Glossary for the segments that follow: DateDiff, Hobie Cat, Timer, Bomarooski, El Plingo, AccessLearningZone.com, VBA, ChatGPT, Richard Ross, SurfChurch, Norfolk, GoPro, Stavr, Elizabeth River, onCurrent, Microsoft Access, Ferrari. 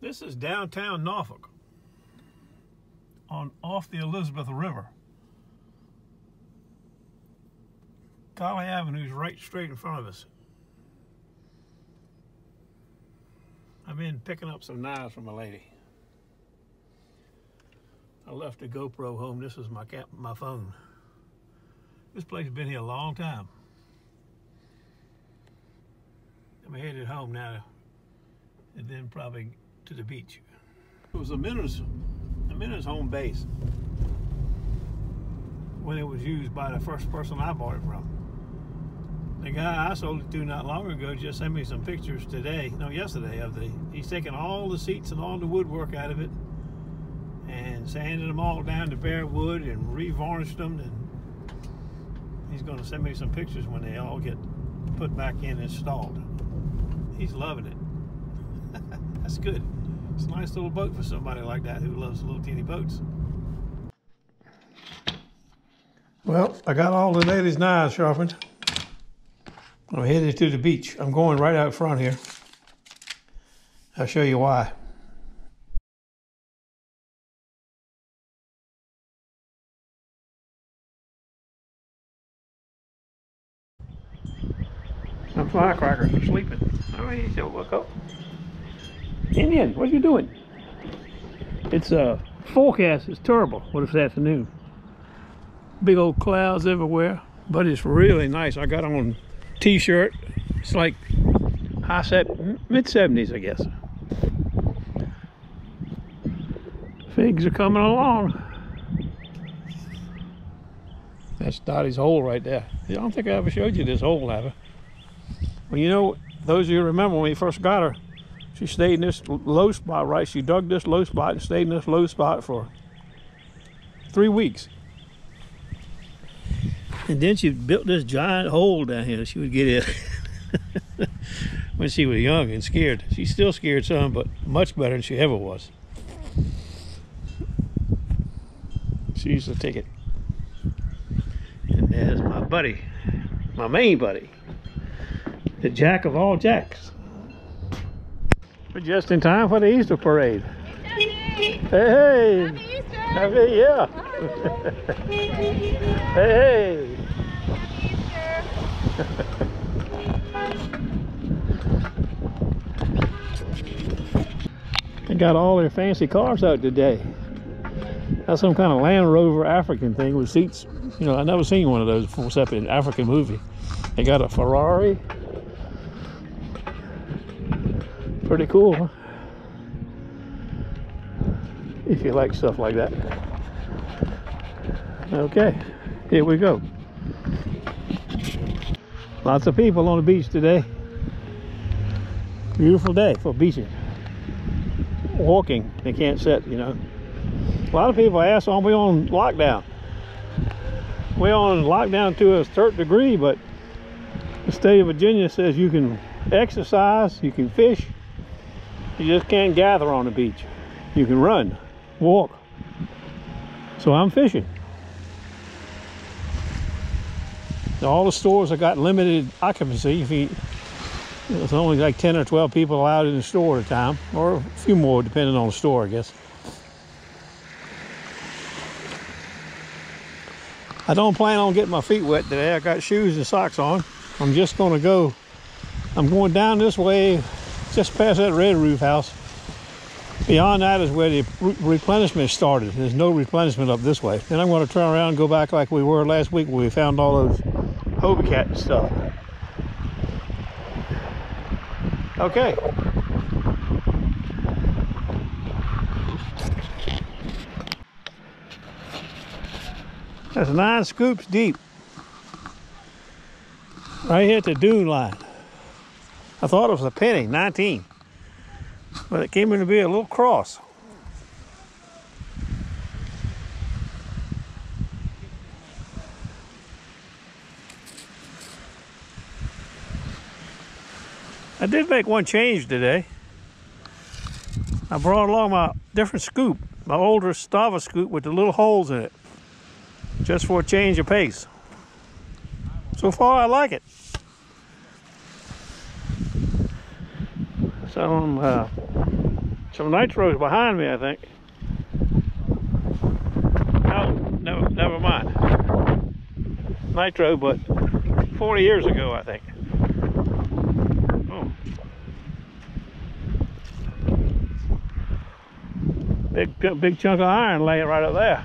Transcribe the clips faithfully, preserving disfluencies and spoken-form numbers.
This is downtown Norfolk, on off the Elizabeth River. Colley Avenue's right straight in front of us. I've been picking up some knives from a lady. I left the GoPro home. This is my cap, my phone. This place has been here a long time. I'm headed home now, and then probably to the beach. It was a miners, a miners home base when it was used by the first person I bought it from. The guy I sold it to not long ago just sent me some pictures today, no, yesterday of the. He's taken all the seats and all the woodwork out of it, and sanded them all down to bare wood and re-varnished them, and he's going to send me some pictures when they all get put back in and installed. He's loving it. That's good. It's a nice little boat for somebody like that who loves little teeny boats. Well, I got all the ladies' knives sharpened. I'm headed to the beach. I'm going right out front here. I'll show you why. Some firecrackers are sleeping. Oh, he said, "Look up, Indian. What are you doing?" It's uh, forecast is terrible. What if this afternoon? Big old clouds everywhere, but it's really nice. I got on t-shirt. It's like high set, mid seventies, I guess. Figs are coming along. That's Dottie's hole right there. I don't think I ever showed you this hole, have I? Well, you know, those of you who remember when we first got her, she stayed in this low spot, right? She dug this low spot and stayed in this low spot for three weeks. And then she built this giant hole down here. She would get in when she was young and scared. She's still scared some, but much better than she ever was. She used to take it. And there's my buddy, my main buddy. The jack of all jacks. We're just in time for the Easter parade. Hey, hey! Happy Easter! Happy, yeah! Hey, hey! Happy Easter! They got all their fancy cars out today. That's some kind of Land Rover African thing with seats. You know, I've never seen one of those before except in an African movie. They got a Ferrari. Pretty cool, huh? If you like stuff like that. Okay, here we go. Lots of people on the beach today. Beautiful day for beaching. Walking, they can't sit, you know. A lot of people ask, aren't we on lockdown? We're on lockdown to a third degree, but the state of Virginia says you can exercise, you can fish. You just can't gather on the beach. You can run, walk. So I'm fishing. All the stores have got limited occupancy. If you, it's only like ten or twelve people allowed in the store at a time, or a few more depending on the store, I guess. I don't plan on getting my feet wet today. I got shoes and socks on. I'm just gonna go, I'm going down this way just past that red roof house. Beyond that is where the re replenishment started. There's no replenishment up this way. Then I'm going to turn around and go back like we were last week when we found all those Hobie Cat and stuff. Okay. That's nine scoops deep. Right here at the dune line. I thought it was a penny, nineteen. But it came in to be a little cross. I did make one change today. I brought along my different scoop, my older Stavr scoop with the little holes in it, just for a change of pace. So far, I like it. So I'm uh, some nitros behind me, I think. Oh, no, never mind. Nitro, but forty years ago, I think. Oh. Big, big chunk of iron laying right up there.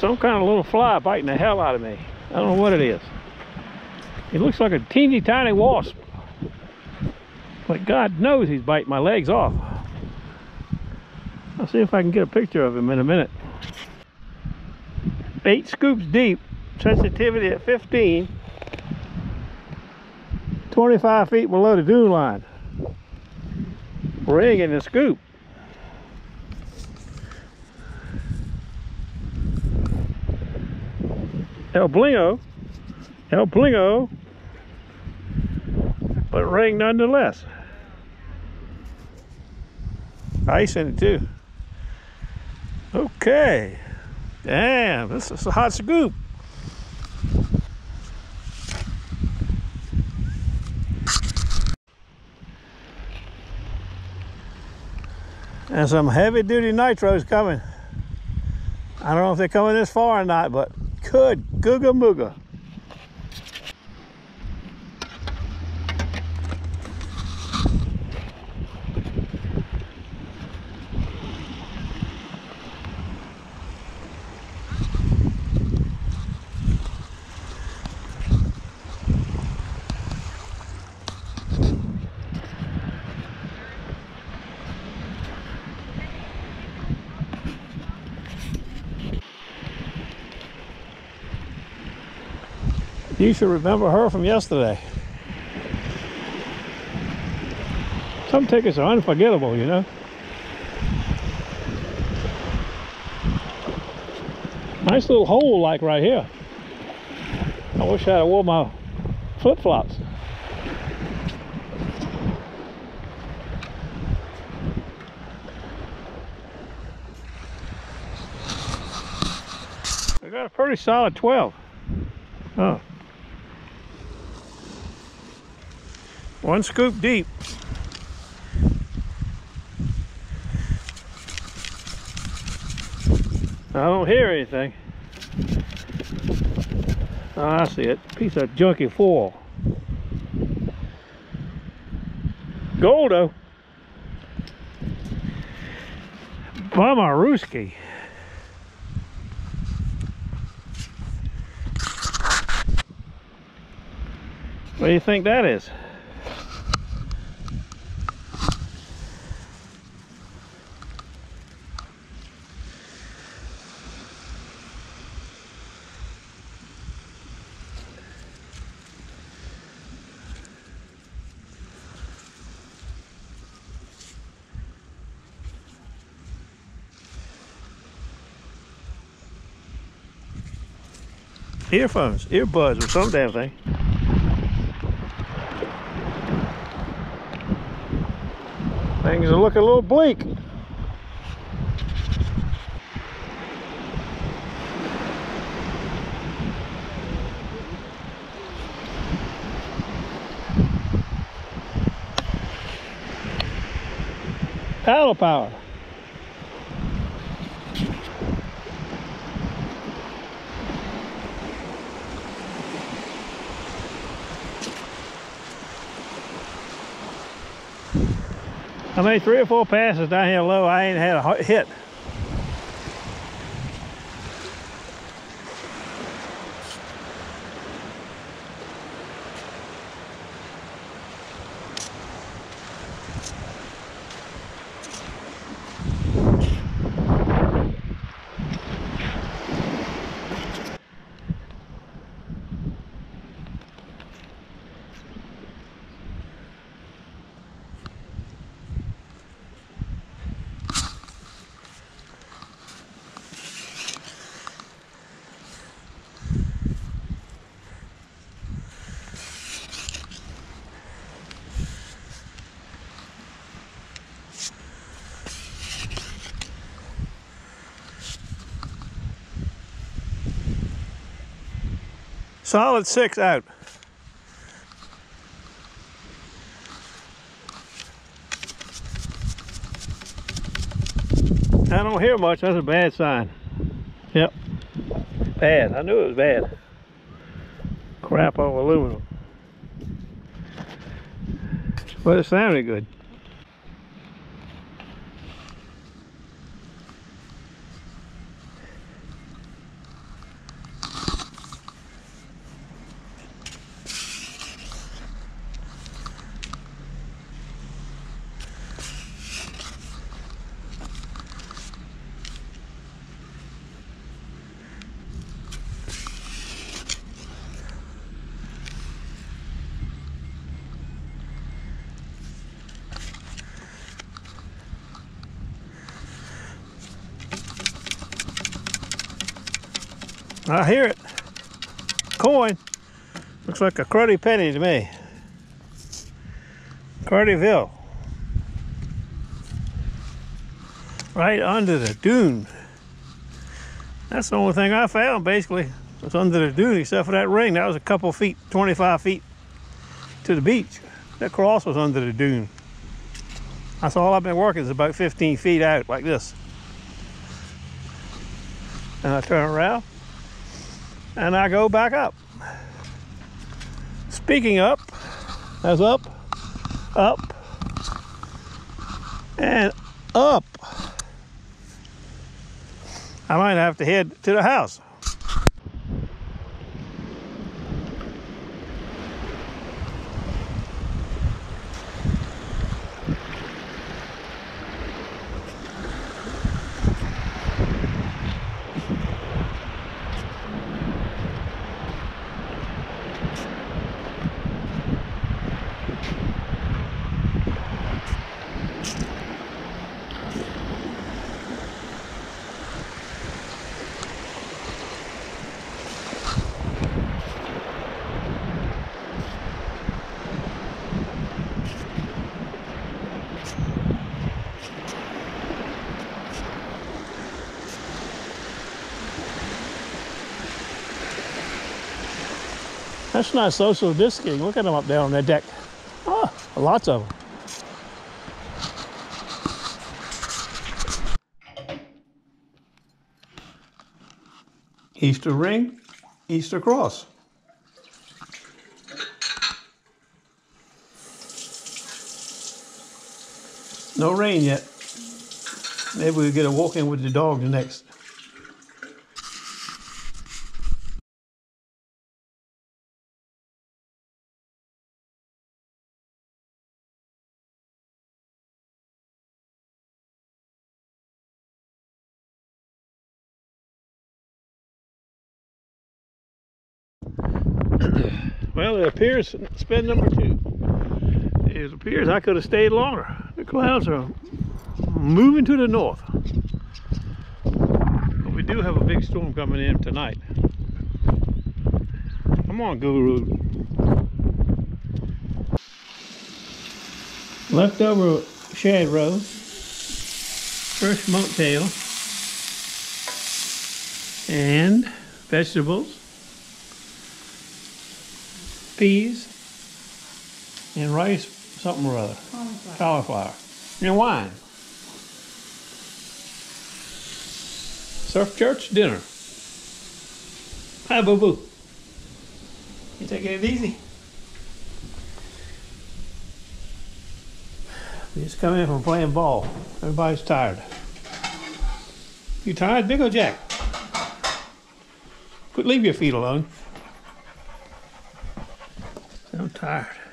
Some kind of little fly biting the hell out of me. I don't know what it is. It looks like a teeny tiny wasp. But God knows he's biting my legs off. I'll see if I can get a picture of him in a minute. Eight scoops deep, sensitivity at fifteen, twenty-five feet below the dune line. Ring in the scoop. El Plingo, El Plingo, but ring nonetheless. Ice in it too. Okay, damn, this is a hot scoop. And some heavy duty nitros coming. I don't know if they're coming this far or not, but good googa mooga. You should remember her from yesterday. Some tickets are unforgettable, you know. Nice little hole like right here. I wish I had wore my flip-flops. I got a pretty solid twelve. Oh. One scoop deep. I don't hear anything. Oh, I see it. Piece of junky foil. Goldo. Bomarooski. What do you think that is? Earphones, earbuds, or some damn thing. Things are looking a little bleak. Paddle power. I made three or four passes down here low. I ain't had a hit. Solid six out. I don't hear much. That's a bad sign. Yep. Bad. I knew it was bad. Crap over aluminum. But it sounded good. I hear it. Coin. Looks like a cruddy penny to me. Cruddyville. Right under the dune. That's the only thing I found, basically. It's under the dune except for that ring. That was a couple feet, twenty-five feet to the beach. That cross was under the dune. That's all I've been working is about fifteen feet out like this. And I turn around. And I go back up. Speaking up, that's up, up, and up. I might have to head to the house. That's not social distancing. Look at them up there on their deck. Oh, lots of them. Easter ring, Easter cross. No rain yet. Maybe we'll get a walk in with the dog the next. Well, it appears spin number two. It appears I could have stayed longer. The clouds are moving to the north. But we do have a big storm coming in tonight. Come on, Guru. Leftover shad roe. Fresh monktail. And vegetables. Peas and rice, something or other, cauliflower, cauliflower. And wine. SurfChurch dinner. Hi, Boo Boo. You taking it easy? We just come in from playing ball. Everybody's tired. You tired, Big O' Jack? Quit, leave your feet alone. I'm tired.